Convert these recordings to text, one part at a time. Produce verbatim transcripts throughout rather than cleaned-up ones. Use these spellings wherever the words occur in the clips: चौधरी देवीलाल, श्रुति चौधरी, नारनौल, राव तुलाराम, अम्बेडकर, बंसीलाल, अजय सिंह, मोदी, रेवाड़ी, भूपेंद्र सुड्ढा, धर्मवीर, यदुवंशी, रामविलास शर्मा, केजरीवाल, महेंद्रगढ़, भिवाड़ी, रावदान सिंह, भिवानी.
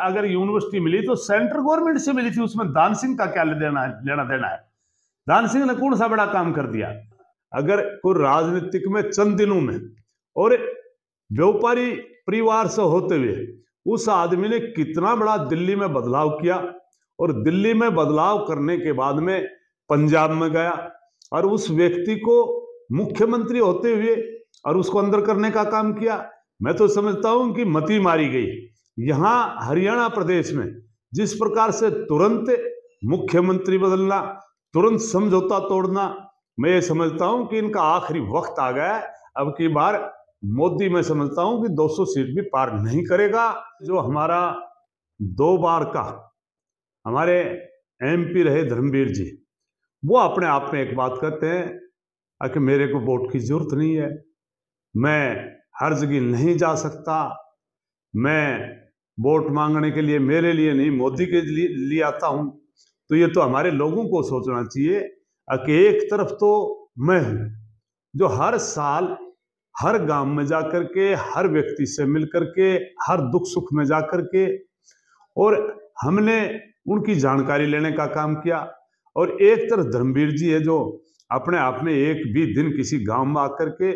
अगर यूनिवर्सिटी मिली तो central government से मिली थी, उसमें दान सिंह का क्या लेना लेना देना है? दान सिंह ने कौन सा बड़ा काम कर दिया? अगर कोई राजनीतिक में चंद दिनों में और व्यापारी परिवार से होते हुए उस आदमी ने कितना बड़ा दिल्ली में बदलाव किया, और दिल्ली में बदलाव करने के बाद में पंजाब में गया और उस व्यक्ति को मुख्यमंत्री होते हुए और उसको अंदर करने का काम किया। मैं तो समझता हूं कि मती मारी गई। यहाँ हरियाणा प्रदेश में जिस प्रकार से तुरंत मुख्यमंत्री बदलना, तुरंत समझौता तोड़ना, मैं ये समझता हूं कि इनका आखिरी वक्त आ गया है। अब की बार मोदी मैं समझता हूं कि दो सौ सीट भी पार नहीं करेगा। जो हमारा दो बार का हमारे एमपी रहे धर्मवीर जी, वो अपने आप में एक बात कहते हैं कि मेरे को वोट की जरूरत नहीं है, मैं हर जगह नहीं जा सकता, मैं वोट मांगने के लिए मेरे लिए नहीं मोदी के लिए, लिए आता हूं। तो ये तो हमारे लोगों को सोचना चाहिए कि एक तरफ तो मैं हूं जो हर साल हर गांव में जाकर के, हर व्यक्ति से मिलकर के, हर दुख सुख में जाकर के, और हमने उनकी जानकारी लेने का काम किया, और एक तरफ धर्मवीर जी है जो अपने आप में एक भी दिन किसी गांव में आकर के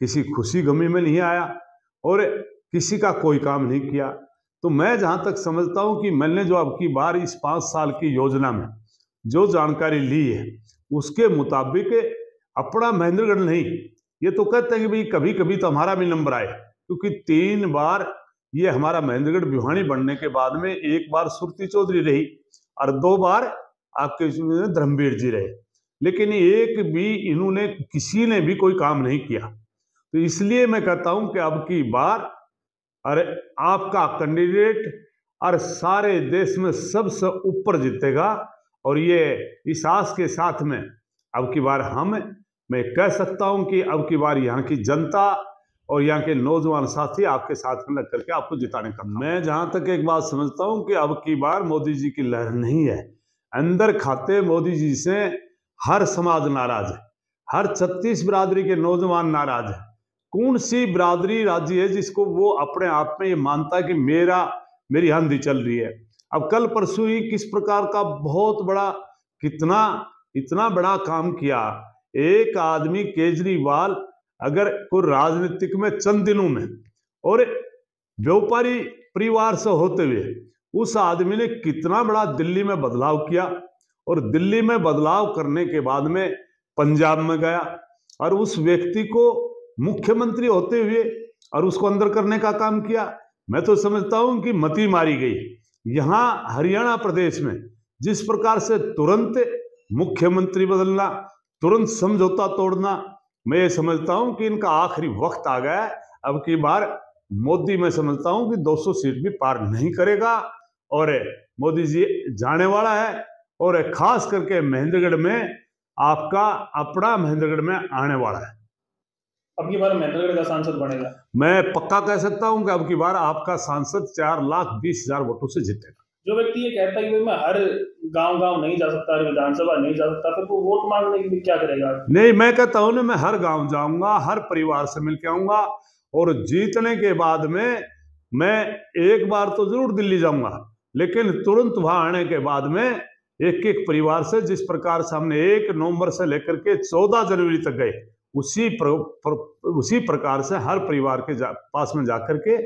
किसी खुशी गमी में नहीं आया और किसी का कोई काम नहीं किया। तो मैं जहां तक समझता हूं कि मैंने जो अब की बार इस पाँच साल की योजना में जो जानकारी ली है उसके मुताबिक अपना महेंद्रगढ़ नहीं, ये तो कहते हैं कि भाई कभी कभी तो हमारा भी नंबर आए, क्योंकि तीन बार ये हमारा महेंद्रगढ़ भिवानी बनने के बाद में एक बार श्रुति चौधरी रही और दो बार आपके धर्मवीर जी रहे, लेकिन एक भी इन्होंने किसी ने भी कोई काम नहीं किया। तो इसलिए मैं कहता हूं कि अब की बार अरे आपका कैंडिडेट और सारे देश में सबसे ऊपर जीतेगा, और ये इस आस के साथ में अब की बार हम मैं कह सकता हूं कि अब की बार यहाँ की जनता और यहाँ के नौजवान साथी आपके साथ में लग करके आपको जिताने का। मैं जहां तक एक बात समझता हूं कि अब की बार मोदी जी की लहर नहीं है, अंदर खाते मोदी जी से हर समाज नाराज है, हर छत्तीस बिरादरी के नौजवान नाराज है। कौन सी बिरादरी राज्य है जिसको वो अपने आप में ये मानता है कि मेरा मेरी आंधी चल रही है? अब कल परसों ही किस प्रकार का बहुत बड़ा कितना इतना बड़ा काम किया एक आदमी केजरीवाल, अगर कोई राजनीतिक में चंद दिनों में और व्यापारी परिवार से होते हुए उस आदमी ने कितना बड़ा दिल्ली में बदलाव किया, और दिल्ली में बदलाव करने के बाद में पंजाब में गया और उस व्यक्ति को मुख्यमंत्री होते हुए और उसको अंदर करने का काम किया। मैं तो समझता हूं कि मती मारी गई। यहाँ हरियाणा प्रदेश में जिस प्रकार से तुरंत मुख्यमंत्री बदलना, तुरंत समझौता तोड़ना, मैं ये समझता हूं कि इनका आखिरी वक्त आ गया है। अब की बार मोदी मैं समझता हूं कि दो सौ सीट भी पार नहीं करेगा, और मोदी जी जाने वाला है, और खास करके महेंद्रगढ़ में आपका अपना महेंद्रगढ़ में आने वाला है। अब की बार महेंद्रगढ़ का सांसद बनेगा, मैं पक्का कह सकता हूं कि अब की बार आपका सांसद चार लाख बीस हजार वोटों से जीतेगा। जो व्यक्ति ये कहता है कि मैं हर गांव गांव नहीं जा सकता, हर विधानसभा नहीं जा सकता, फिर वो वोट मांगने के लिए क्या करेगा? नहीं, मैं कहता हूं ना, मैं हर गांव जाऊंगा, हर परिवार से मिल के आऊंगा, और जीतने के बाद में मैं एक बार तो जरूर दिल्ली जाऊंगा, लेकिन तुरंत वहां आने के बाद में एक एक परिवार से, जिस प्रकार से हमने एक नवम्बर से लेकर के चौदह जनवरी तक गए, उसी प्र, प्र, उसी प्रकार से हर परिवार के जा, पास में जाकर के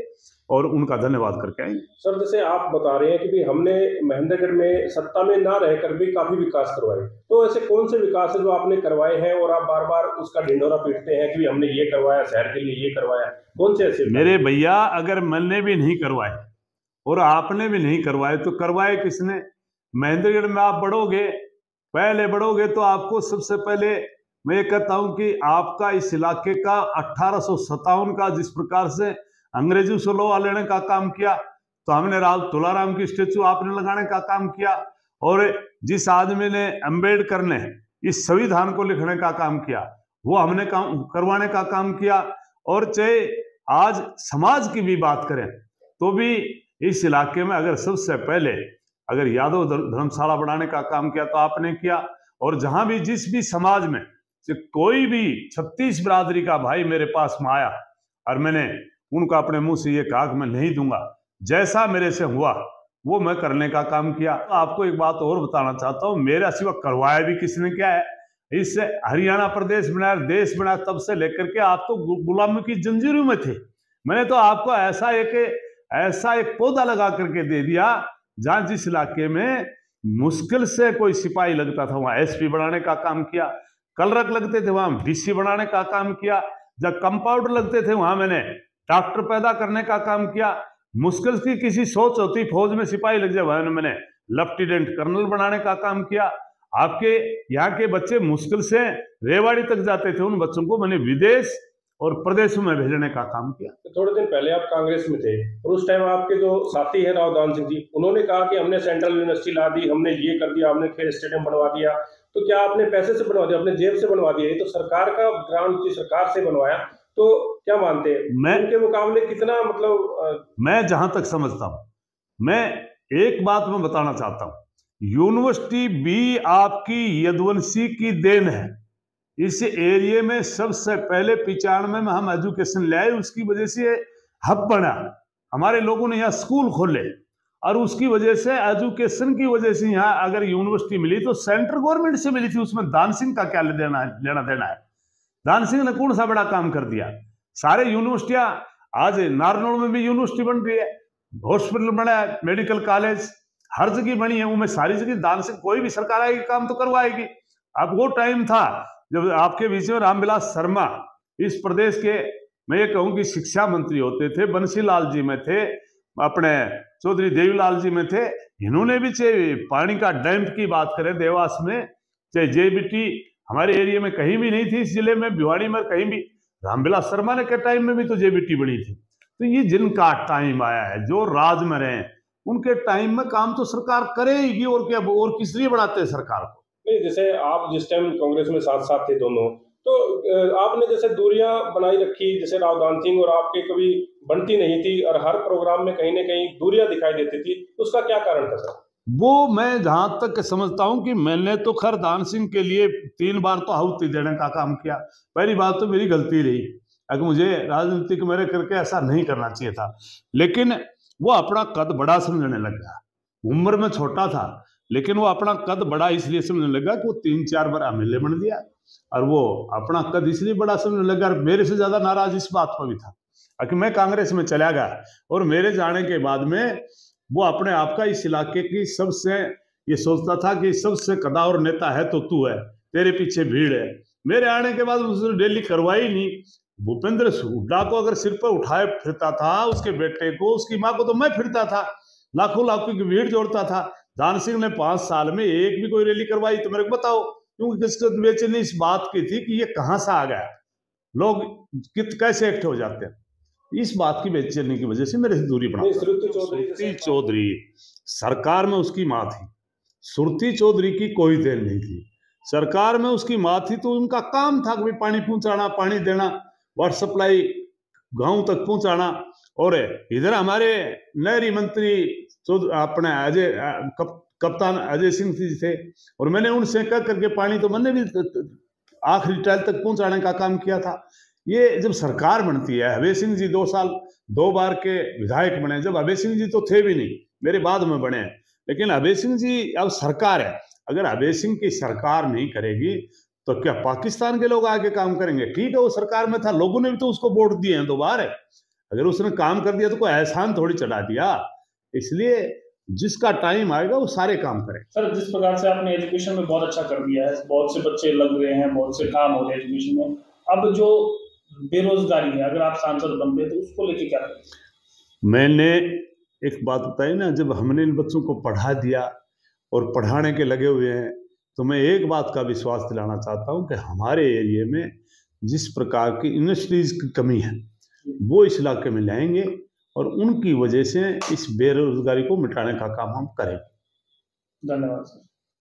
और उनका धन्यवाद करके आएंगे। सर, जैसे आप बता रहे हैं कि भी हमने महेंद्रगढ़ में सत्ता में ना रहकर भी काफी विकास करवाए, तो ऐसे कौन से विकास है जो आपने करवाए हैं और आप बार बार उसका ढिंढोरा पीटते हैं कि भी हमने ये करवाया, शहर के लिए ये करवाया, कौन से ऐसे? मेरे भैया, अगर मैंने भी नहीं करवाए और आपने भी नहीं करवाए तो करवाए किसने? महेंद्रगढ़ में आप बढ़ोगे, पहले बढ़ोगे तो आपको सबसे पहले मैं ये कहता हूं कि आपका इस इलाके का अठारह सौ सत्तावन का जिस प्रकार से अंग्रेजों से लोहा लेने का काम किया, तो हमने राव तुलाराम की स्टेचू आपने लगाने का काम किया, और जिस आदमी ने अम्बेडकर ने इस संविधान को लिखने का काम किया वो हमने काम करवाने का काम किया। और चाहे आज समाज की भी बात करें तो भी इस इलाके में अगर सबसे पहले अगर यादव धर्मशाला बढ़ाने का काम किया तो आपने किया, और जहां भी जिस भी समाज में कोई भी छत्तीस बिरादरी का भाई मेरे पास में आया और मैंने उनका अपने मुंह से ये कहा कि मैं नहीं दूंगा, जैसा मेरे से हुआ वो मैं करने का काम किया। आपको एक बात और बताना चाहता हूँ, मेरे सिवा करवाया भी किसी ने क्या है। इससे हरियाणा प्रदेश बनाया, देश बनाया, तब से लेकर के आप तो गुलामी की जंजीरों में थे। मैंने तो आपको ऐसा एक ऐसा एक पौधा लगा करके दे दिया जहाँ जिस इलाके में मुश्किल से कोई सिपाही लगता था वहाँ एसपी बनाने का काम किया, कलरक लगते थे वहाँ डीसी बनाने का काम किया, जब कंपाउंडर लगते थे वहाँ मैंने डॉक्टर पैदा करने का काम किया। मुश्किल की किसी सोच होती फौज में सिपाही लग जाए वहाँ मैंने लेफ्टिनेंट कर्नल बनाने का काम किया। आपके यहाँ के बच्चे मुश्किल से रेवाड़ी तक जाते थे, उन बच्चों को मैंने विदेश और प्रदेशों में भेजने का काम किया। थोड़े दिन पहले आप कांग्रेस में थे और उस टाइम आपके जो साथी हैं रावदान सिंह जी, उन्होंने कहा कि हमने सेंट्रल यूनिवर्सिटी ला दी, हमने ये कर दिया, हमने खेल स्टेडियम बनवा दिया। तो क्या आपने पैसे से बनवा दिया, अपने जेब से बनवा दिया? ये तो सरकार का ग्राउंड की सरकार से बनवाया, तो क्या मानते हैं मैं उनके मुकाबले कितना, मतलब आ... मैं जहां तक समझता हूं, मैं एक बात मैं बताना चाहता हूं, यूनिवर्सिटी भी आपकी यदुवंशी की देन है। इस एरिया में सबसे पहले पिचानवे में हम एजुकेशन लाए, उसकी वजह से हब बना, हमारे लोगों ने यहाँ स्कूल खोले और उसकी वजह से एजुकेशन की वजह से यहाँ अगर यूनिवर्सिटी मिली तो सेंट्रल गवर्नमेंट से मिली थी, उसमें दान सिंह का क्या लेना लेना देना है? दान सिंह ने कौन सा बड़ा काम कर दिया? सारे यूनिवर्सिटियां आज नारनौल में भी यूनिवर्सिटी बन रही है, हॉस्पिटल बना है, मेडिकल कॉलेज हर जगह बनी है, उनमें सारी जगह दान सिंह कोई भी सरकार आएगी काम तो करवाएगी। अब वो टाइम था जब आपके बीच में रामविलास शर्मा इस प्रदेश के, मैं ये कहूँ कि शिक्षा मंत्री होते थे, बंसीलाल जी में थे, अपने चौधरी देवीलाल जी में थे, इन्होंने भी चाहे पानी का डैम की बात करें देवास में, चाहे जेबीटी हमारे एरिया में कहीं भी नहीं थी, इस जिले में भिवाड़ी में कहीं भी, रामविलास शर्मा ने के टाइम में भी तो जेबीटी बनी थी। तो ये जिनका टाइम आया है, जो राज में रहे, उनके टाइम में काम तो सरकार करेगी, और क्या और किस लिए बढ़ाते हैं सरकार को? नहीं, जैसे आप जिस टाइम कांग्रेस में साथ साथ थे दोनों, तो आपने जैसे दूरियां बनाई रखी, जैसे रावदान सिंह और आपके कभी बनती नहीं थी और हर प्रोग्राम में कहीं ना कहीं दूरियां दिखाई देती थी, उसका क्या कारण था सर? वो मैं जहां तक समझता हूं कि मैंने तो खैर दान सिंह के लिए तीन बार तो आहुति देने का काम किया। पहली बात तो मेरी गलती रही, अगर मुझे राजनीति के मेरे करके ऐसा नहीं करना चाहिए था, लेकिन वो अपना कद बड़ा समझने लगा। उम्र में छोटा था लेकिन वो अपना कद बड़ा इसलिए समझने लगा कि वो तीन चार बार एमएलए बन दिया, और वो अपना कद इसलिए बड़ा समझने लगा। और मेरे से ज्यादा नाराज इस बात पर भी था कि मैं कांग्रेस में चला गया और मेरे जाने के बाद में वो अपने आप का इस इलाके की सबसे ये सोचता था कि सबसे कदावर नेता है तो तू है, तेरे पीछे भीड़ है। मेरे आने के बाद उसने डेली करवाई नहीं। भूपेंद्र सुड्ढा को अगर सिर पर उठाए फिरता था, उसके बेटे को, उसकी माँ को, तो मैं फिरता था, लाखों लाखों की भीड़ जोड़ता था। दान सिंह ने पांच साल में एक भी कोई रैली करवाई तो मेरे को बताओ, क्योंकि किसको बेचैनी इस बात की थी कि ये कहाँ से आ गया, लोग कित कैसे एक्ट हो जाते हैं, इस बात की बेचैनी की वजह से मेरे से दूरी बना। श्रुति चौधरी सरकार में उसकी माँ थी, श्रुति चौधरी की कोई देन नहीं थी, सरकार में उसकी माँ थी तो उनका काम था कि पानी पहुंचाना, पानी देना, वाटर सप्लाई गाँव तक पहुंचाना। और इधर हमारे नहरी मंत्री तो अपने अजय कप, कप्तान अजय सिंह जी थे, और मैंने उनसे कह करके पानी तो मैंने भी आखिरी टाइल तक पहुंचाने का काम किया था। ये जब सरकार बनती है, अजय सिंह जी दो साल दो बार के विधायक बने, जब अजय सिंह जी तो थे भी नहीं, मेरे बाद में बने, लेकिन अजय सिंह जी अब सरकार है। अगर अजय सिंह की सरकार नहीं करेगी तो क्या पाकिस्तान के लोग आके काम करेंगे? ठीक है, वो सरकार में था, लोगों ने भी तो उसको वोट दिए हैं दोबारा, अगर उसने काम कर दिया तो कोई एहसान थोड़ी चढ़ा दिया। इसलिए जिसका टाइम आएगा वो सारे काम करें। सर, जिस प्रकार से आपने एजुकेशन में बहुत अच्छा कर दिया है, बहुत से बच्चे लग रहे हैं, बहुत से काम हो रहे हैं एजुकेशन में, अब जो बेरोजगारी है, अगर आप सांसद बनते तो उसको लेके क्या करें? मैंने एक बात बताई ना, जब हमने इन बच्चों को पढ़ा दिया और पढ़ाने के लगे हुए हैं, तो मैं एक बात का विश्वास दिलाना चाहता हूँ कि हमारे एरिया में जिस प्रकार की इंडस्ट्रीज की कमी है वो इस इलाके में लाएंगे, और उनकी वजह से इस बेरोजगारी को मिटाने का काम हम करें। धन्यवाद सर।